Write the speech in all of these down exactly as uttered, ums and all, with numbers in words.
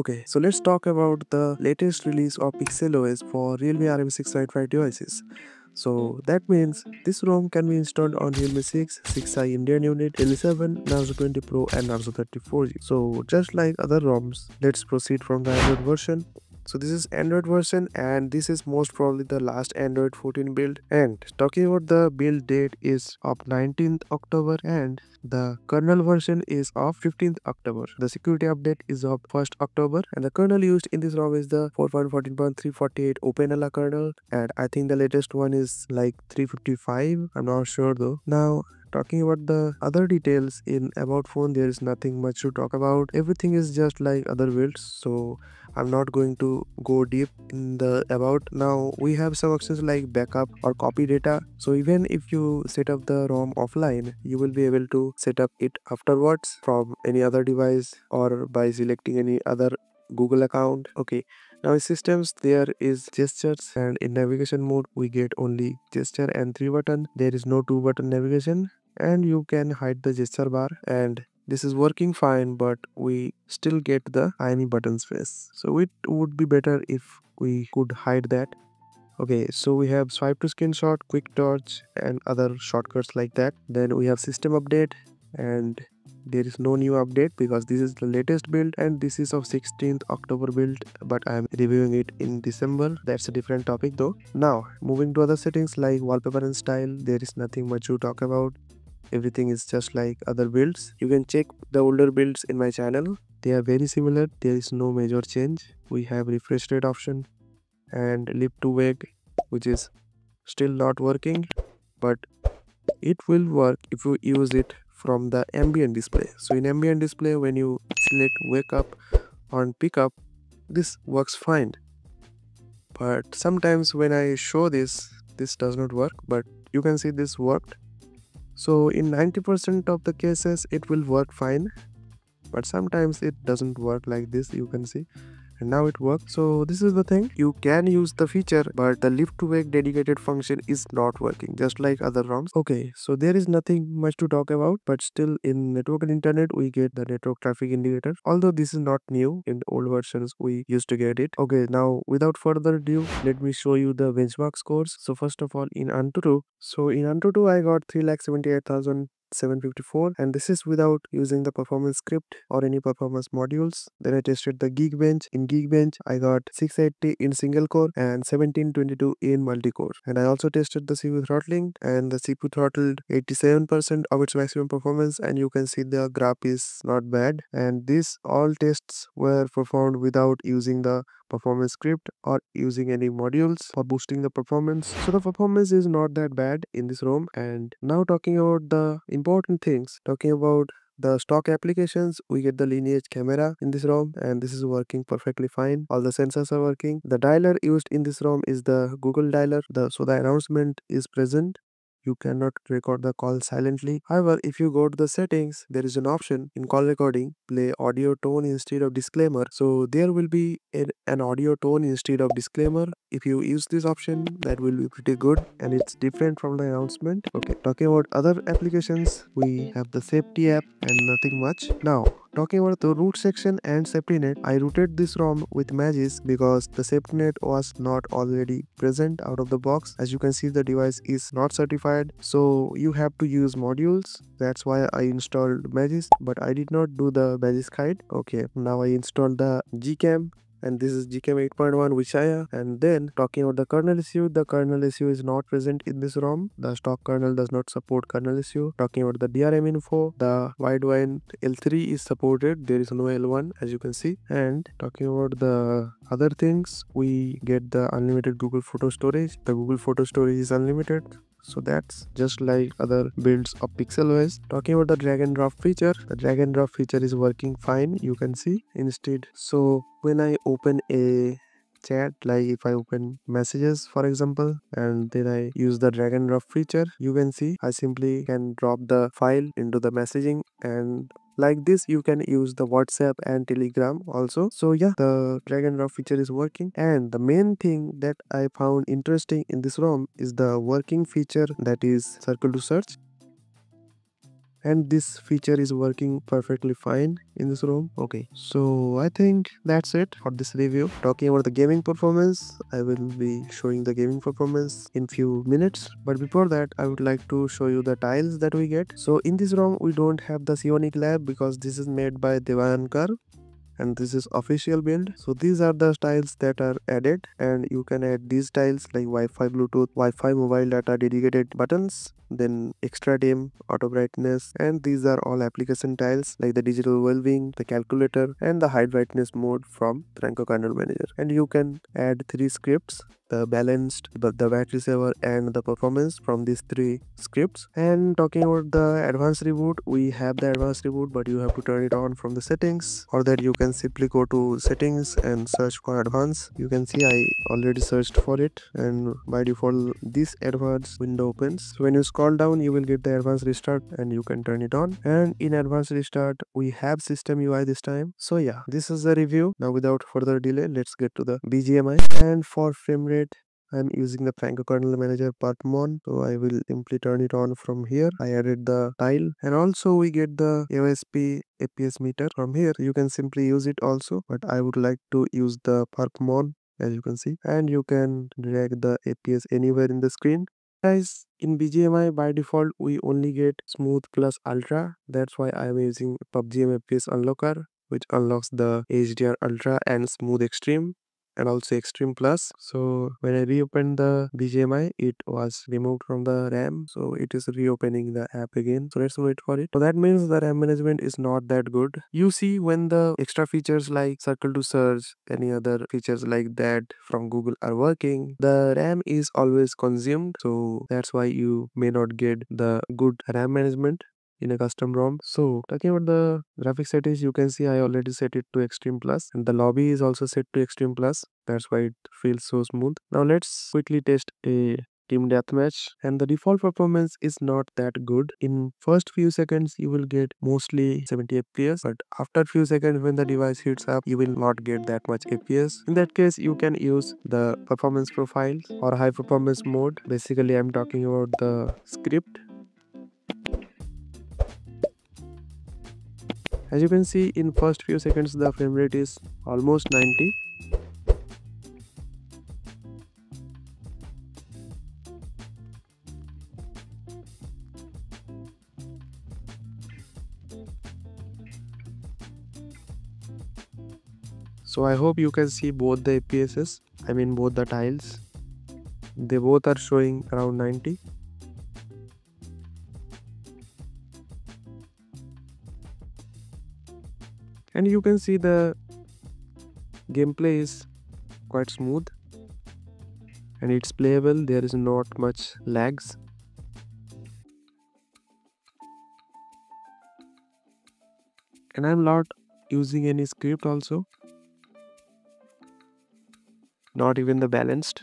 Okay, so let's talk about the latest release of Pixel O S for Realme R M six eighty-five devices. So that means this ROM can be installed on Realme six, six i Indian unit, Realme seven, Narzo twenty Pro and Narzo thirty four G. So just like other ROMs, let's proceed from the Android version. So this is Android version and this is most probably the last Android fourteen build, and talking about the build date is of nineteenth October and the kernel version is of fifteenth October. The security update is of first October and the kernel used in this ROM is the four point fourteen point three forty-eight OpenLA kernel, and I think the latest one is like three fifty-five, I'm not sure though. Now talking about the other details in about phone, there is nothing much to talk about. Everything is just like other builds, so I'm not going to go deep in the about. Now we have some options like backup or copy data. So even if you set up the ROM offline, you will be able to set up it afterwards from any other device or by selecting any other Google account. Okay. Now in systems there is gestures, and in navigation mode we get only gesture and three button. There is no two button navigation, and you can hide the gesture bar, and this is working fine, but we still get the I M E button space. So it would be better if we could hide that. Okay, so we have swipe to screenshot, quick torch and other shortcuts like that. Then we have system update, and there is no new update because this is the latest build and this is of sixteenth October build, but I am reviewing it in December. That's a different topic though. Now moving to other settings like wallpaper and style, there is nothing much to talk about. Everything is just like other builds. You can check the older builds in my channel, they are very similar. There is no major change. We have refresh rate option and lip to wake, which is still not working, but it will work if you use it from the ambient display. So in ambient display, when you select wake up on pick up, this works fine, but sometimes when I show this, this does not work, but you can see this worked. So in ninety percent of the cases it will work fine, but sometimes it doesn't work like this, you can see. And now it works. So this is the thing, you can use the feature, but the lift to wake dedicated function is not working, just like other ROMs. Okay, so there is nothing much to talk about, but still in network and internet we get the network traffic indicator, although this is not new. In the old versions we used to get it. Okay, now without further ado, let me show you the benchmark scores. So first of all, in Antutu, so in Antutu I got three lakh seventy-eight thousand seven hundred fifty-four, and this is without using the performance script or any performance modules. Then I tested the Geekbench. In Geekbench I got six eighty in single core and seventeen twenty-two in multi-core, and I also tested the C P U throttling, and the C P U throttled eighty-seven percent of its maximum performance, and you can see the graph is not bad. And these all tests were performed without using the performance script or using any modules for boosting the performance. So the performance is not that bad in this ROM. And now talking about the important things, talking about the stock applications, we get the Lineage camera in this ROM, and this is working perfectly fine. All the sensors are working. The dialer used in this ROM is the Google dialer, the, so the announcement is present. You cannot record the call silently. However, if you go to the settings, there is an option in call recording, play audio tone instead of disclaimer. So there will be an audio tone instead of disclaimer. If you use this option, that will be pretty good, and it's different from the announcement. Okay, talking about other applications, we have the safety app and nothing much. Now talking about the root section and safety net, I rooted this ROM with Magisk because the safety net was not already present out of the box. As you can see, the device is not certified, so you have to use modules. That's why I installed Magisk, but I did not do the Magisk hide. Okay, now I installed the G C A M, and this is G C A M eight point one Vishaya. And then talking about the kernel issue, the kernel issue is not present in this ROM. The stock kernel does not support kernel issue. Talking about the D R M info, the Widevine L three is supported, there is no L one as you can see. And talking about the other things, we get the unlimited Google photo storage. The Google photo storage is unlimited. So that's just like other builds of Pixel O S. Talking about the drag and drop feature, the drag and drop feature is working fine, you can see. Instead, so when I open a chat, like if I open messages for example, and then I use the drag and drop feature, you can see I simply can drop the file into the messaging, and like this you can use the WhatsApp and Telegram also. So yeah, the drag and drop feature is working. And the main thing that I found interesting in this ROM is the working feature, that is Circle to Search. and this feature is working perfectly fine in this ROM. Okay, so I think that's it for this review. Talking about the gaming performance, I will be showing the gaming performance in few minutes, but before that I would like to show you the tiles that we get. So in this ROM we don't have the Sionic Lab because this is made by Debayan Kar, and this is official build. So these are the tiles that are added, and you can add these tiles like Wi-Fi, Bluetooth, Wi-Fi, mobile data, dedicated buttons, then extra dim, auto brightness, and these are all application tiles like the digital well-being, the calculator, and the high brightness mode from Franco Kernel Manager. And you can add three scripts, the balanced, the battery saver, and the performance from these three scripts. And talking about the advanced reboot, we have the advanced reboot, but you have to turn it on from the settings, or that you can simply go to settings and search for advanced. You can see I already searched for it, and by default this advanced window opens. So when you scroll down you will get the advanced restart and you can turn it on. And in advanced restart we have system U I this time. So yeah, this is the review. Now without further delay, let's get to the B G M I. And for frame rate I'm using the Franco Kernel Manager Partmon, so I will simply turn it on from here. I added the tile, and also we get the A O S P A P S meter from here. You can simply use it also, but I would like to use the Partmon, as you can see, and you can drag the A P S anywhere in the screen. Guys, in B G M I by default we only get smooth plus ultra. That's why I am using PUBGM A P S unlocker, which unlocks the H D R ultra and smooth extreme, and also extreme plus. So when I reopened the B G M I, it was removed from the RAM, so it is reopening the app again. So let's wait for it. So that means the RAM management is not that good. You see, when the extra features like Circle to Search, any other features like that from Google are working, the RAM is always consumed. So that's why you may not get the good RAM management in a custom ROM. So talking about the graphics settings, you can see I already set it to extreme plus, and the lobby is also set to extreme plus. That's why it feels so smooth. Now let's quickly test a team deathmatch, and the default performance is not that good. In first few seconds you will get mostly seventy F P S, but after few seconds when the device heats up you will not get that much F P S. In that case you can use the performance profiles or high performance mode. Basically I'm talking about the script. As you can see, in first few seconds the frame rate is almost ninety. So I hope you can see both the A P Ss, I mean both the tiles. They both are showing around ninety. And you can see the gameplay is quite smooth and it's playable. There is not much lags. And I'm not using any script also, not even the balanced.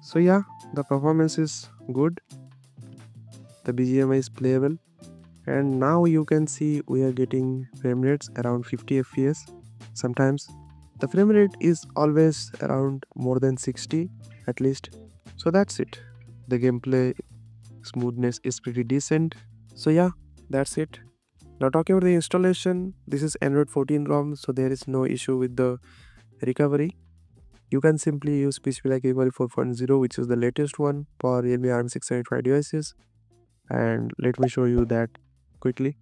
So yeah, the performance is good, the B G M I is playable, and now you can see we are getting frame rates around fifty F P S. Sometimes the frame rate is always around more than sixty at least. So that's it. The gameplay smoothness is pretty decent. So yeah, that's it. Now talking about the installation, this is Android fourteen ROM, so there is no issue with the recovery. You can simply use P C I Recovery four point oh, which is the latest one for Realme R M six i eight five devices. And let me show you that quickly.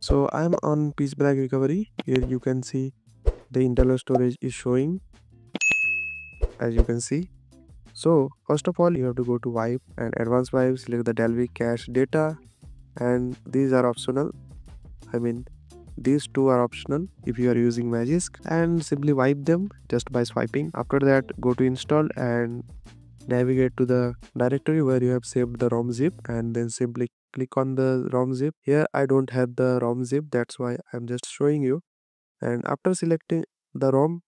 So I'm on P C I Recovery. Here you can see the internal storage is showing, as you can see. So first of all, you have to go to wipe and advanced wipe, select the Dalvik cache data, and these are optional. I mean, these two are optional if you are using Magisk, and simply wipe them just by swiping. After that, go to install and navigate to the directory where you have saved the ROM zip, and then simply click on the ROM zip. Here I don't have the ROM zip, that's why I'm just showing you. And after selecting the ROM,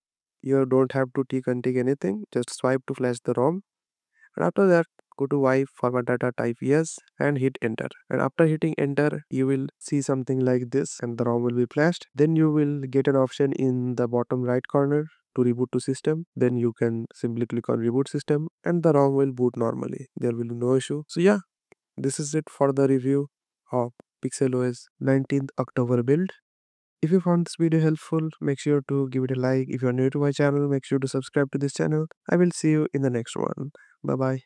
you don't have to tick and tick anything, just swipe to flash the ROM. And after that, go to Y, format data, type yes and hit enter. And after hitting enter, you will see something like this and the ROM will be flashed. Then you will get an option in the bottom right corner to reboot to system. Then you can simply click on reboot system and the ROM will boot normally. There will be no issue. So yeah, this is it for the review of Pixel O S nineteenth October build. If you found this video helpful, make sure to give it a like. If you are new to my channel, make sure to subscribe to this channel. I will see you in the next one. Bye bye.